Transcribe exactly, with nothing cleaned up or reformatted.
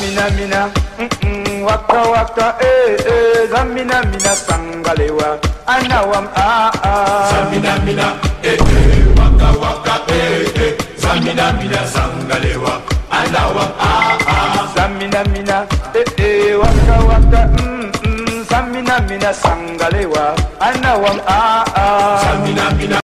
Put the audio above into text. Zamina mina, mm-mm, waka waka, eh eh. Zamina mina sangalewa, anawam ah ah. Zamina mina, eh eh, waka waka, eh eh. Zamina mina sangalewa, anawam ah ah. Zamina mina, eh eh, waka waka, mm mm. Zamina mina sangalewa, anawam ah ah.